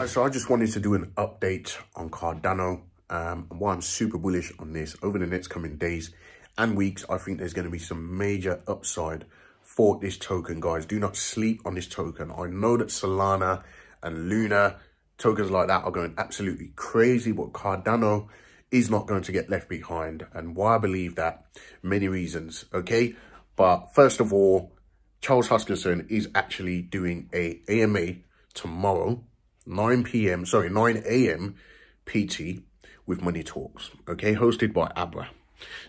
guys, so I just wanted to do an update on Cardano and why I'm super bullish on this. Over the next coming days and weeks, I think there's going to be some major upside for this token, guys. Do not sleep on this token. I know that Solana and Luna, tokens like that, are going absolutely crazy, but Cardano is not going to get left behind. And why I believe that, many reasons, okay? But first of all, Charles Hoskinson is actually doing a AMA tomorrow, 9 a.m. PT with Money Talks, okay, hosted by Abra.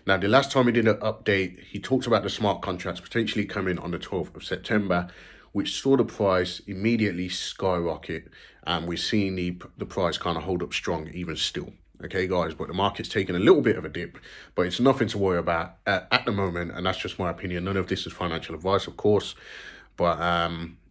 Now, the last time he did an update, he talked about the smart contracts potentially coming on the 12th of September, which saw the price immediately skyrocket, and we're seeing the price kind of hold up strong even still. Okay, guys, but the market's taking a little bit of a dip, but it's nothing to worry about at the moment, and that's just my opinion. None of this is financial advice, of course, but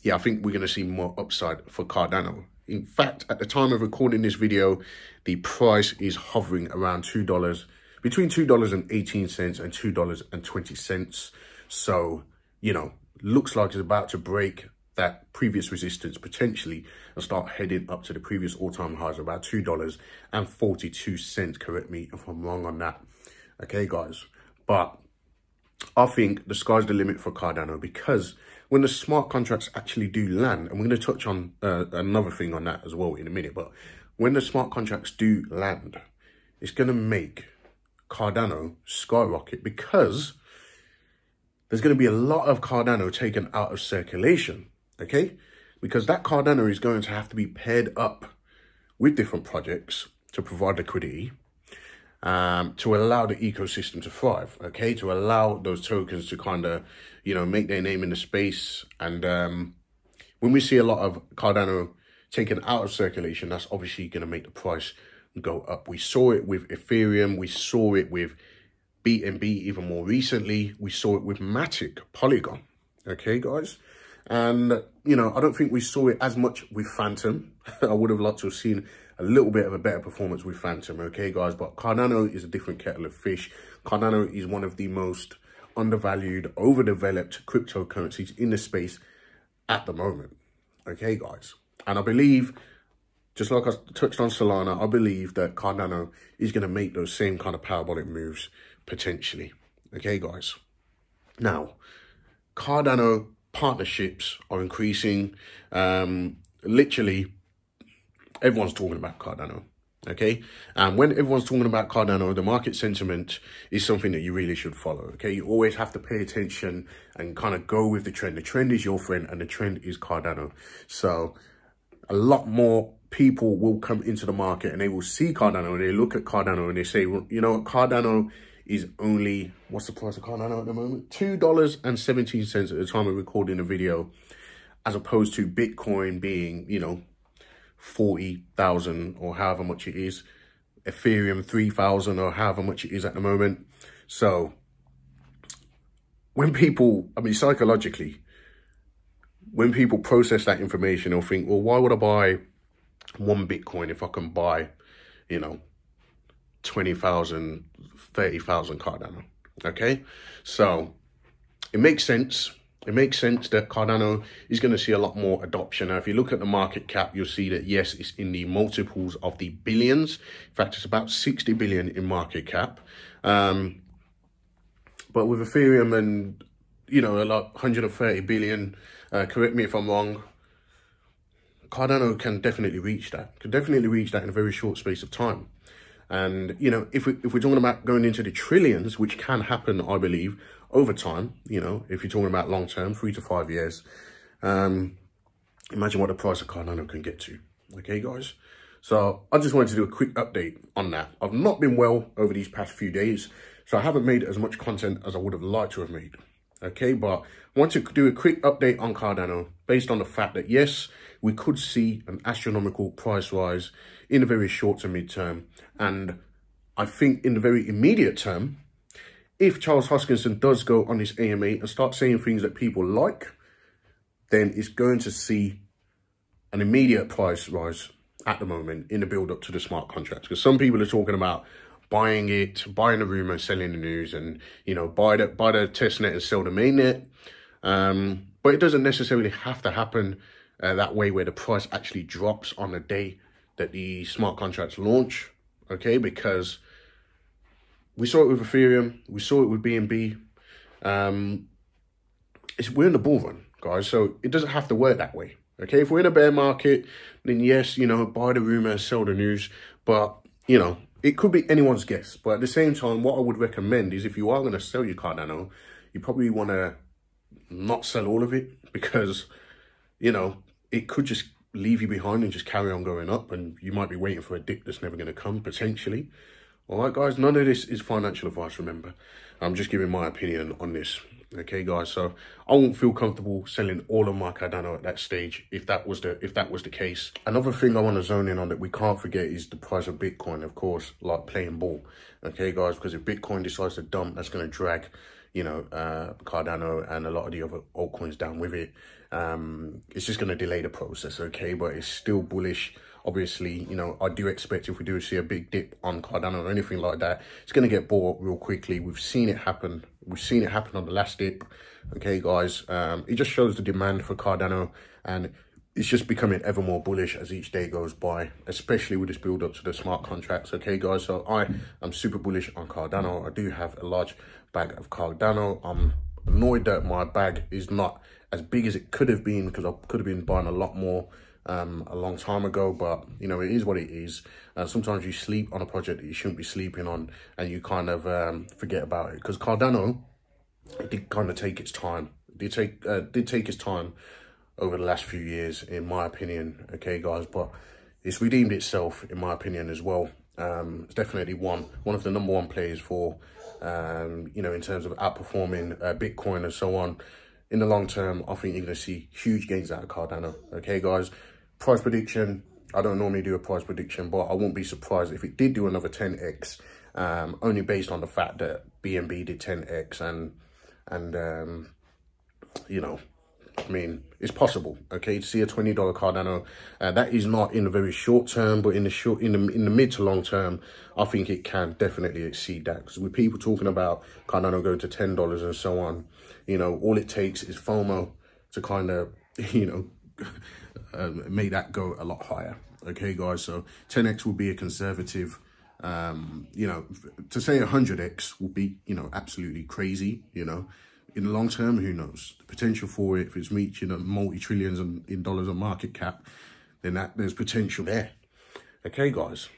yeah, I think we're going to see more upside for Cardano. In fact, at the time of recording this video, the price is hovering around $2, between $2.18 and $2.20. So, you know, looks like it's about to break that previous resistance potentially and start heading up to the previous all-time highs of about $2.42. Correct me if I'm wrong on that, okay, guys, but I think the sky's the limit for Cardano, because when the smart contracts actually do land, and we're going to touch on another thing on that as well in a minute, but when the smart contracts do land, it's going to make Cardano skyrocket, because there's going to be a lot of Cardano taken out of circulation, okay? Because that Cardano is going to have to be paired up with different projects to provide liquidity, to allow the ecosystem to thrive, okay? To allow those tokens to kind of, you know, make their name in the space. And when we see a lot of Cardano taken out of circulation, that's obviously going to make the price go up. We saw it with Ethereum. We saw it with BNB even more recently. We saw it with Matic, Polygon, okay, guys? And, you know, I don't think we saw it as much with Phantom. I would have liked to have seen a little bit of a better performance with Phantom, okay, guys? But Cardano is a different kettle of fish. Cardano is one of the most undervalued, overdeveloped cryptocurrencies in the space at the moment, okay, guys? And I believe, just like I touched on Solana, I believe that Cardano is going to make those same kind of parabolic moves potentially. Okay, guys. Now, Cardano partnerships are increasing. Literally, everyone's talking about Cardano. Okay, and when everyone's talking about Cardano, the market sentiment is something that you really should follow. Okay, you always have to pay attention and kind of go with the trend. The trend is your friend, and the trend is Cardano. So, a lot more people will come into the market and they will see Cardano and they look at Cardano and they say, well, you know, Cardano is only, what's the price of Cardano at the moment? $2.17 at the time of recording the video, as opposed to Bitcoin being, you know, 40,000 or however much it is, Ethereum 3,000 or however much it is at the moment. So when people, I mean, psychologically, when people process that information, they'll think, well, why would I buy one Bitcoin if I can buy, you know, 20,000, 30,000 Cardano, okay? So it makes sense. It makes sense that Cardano is going to see a lot more adoption. Now, if you look at the market cap, you'll see that, yes, it's in the multiples of the billions. In fact, it's about 60 billion in market cap. But with Ethereum and, you know, like 130 billion, correct me if I'm wrong, Cardano can definitely reach that. Can definitely reach that in a very short space of time. And, you know, if we're talking about going into the trillions, which can happen, I believe, over time, you know, if you're talking about long term, 3 to 5 years, imagine what the price of Cardano can get to. Okay, guys? So I just wanted to do a quick update on that. I've not been well over these past few days, so I haven't made as much content as I would have liked to have made. Okay, but I want to do a quick update on Cardano based on the fact that, yes, we could see an astronomical price rise in the very short to mid-term. And I think in the very immediate term, if Charles Hoskinson does go on this AMA and start saying things that people like, then it's going to see an immediate price rise at the moment in the build-up to the smart contracts. Because some people are talking about buying it, buying the rumor, selling the news, and, you know, buy the testnet and sell the mainnet. But it doesn't necessarily have to happen that way where the price actually drops on the day that the smart contracts launch, okay? Because we saw it with Ethereum, we saw it with BNB. We're in the bull run, guys, so it doesn't have to work that way, okay? If we're in a bear market, then yes, you know, buy the rumor, sell the news, but, you know, it could be anyone's guess. But at the same time, what I would recommend is if you are going to sell your Cardano, you probably want to not sell all of it because, you know, it could just leave you behind and just carry on going up, and you might be waiting for a dip that's never going to come, potentially. All right, guys, none of this is financial advice, remember. I'm just giving my opinion on this. Okay, guys, so I won't feel comfortable selling all of my Cardano at that stage if that was the case. Another thing I want to zone in on that we can't forget is the price of Bitcoin, of course, like playing ball. Okay, guys, because if Bitcoin decides to dump, that's going to drag, you know, Cardano and a lot of the other altcoins down with it. It's just going to delay the process, okay? But it's still bullish. Obviously, you know, I do expect if we do see a big dip on Cardano or anything like that, it's going to get bought real quickly. We've seen it happen. We've seen it happen on the last dip. Okay, guys, it just shows the demand for Cardano, and it's just becoming ever more bullish as each day goes by, especially with this build up to the smart contracts. Okay, guys, so I am super bullish on Cardano. I do have a large bag of Cardano. I'm annoyed that my bag is not as big as it could have been because I could have been buying a lot more a long time ago, but you know, it is what it is. Sometimes you sleep on a project that you shouldn't be sleeping on, and you kind of forget about it, because Cardano, it did kind of take its time. It did take its time over the last few years, in my opinion, okay, guys, but it's redeemed itself, in my opinion, as well. It's definitely one of the number one players for, you know, in terms of outperforming Bitcoin and so on. In the long term, I think you're going to see huge gains out of Cardano, okay, guys? Price prediction, I don't normally do a price prediction, but I won't be surprised if it did do another 10x, only based on the fact that BNB did 10x, and you know, I mean, it's possible, okay, to see a $20 Cardano. That is not in the very short term, but in the mid to long term, I think it can definitely exceed that. Because with people talking about Cardano going to $10 and so on, you know, all it takes is FOMO to kind of, you know, make that go a lot higher. Okay, guys, so 10x will be a conservative. You know, to say 100x will be, you know, absolutely crazy, you know. In the long term, who knows? The potential for it, if it's reaching a multi-trillions in dollars of market cap, then there's potential there. Okay, guys.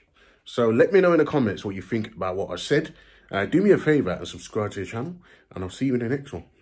So let me know in the comments what you think about what I said. Do me a favor and subscribe to the channel, and I'll see you in the next one.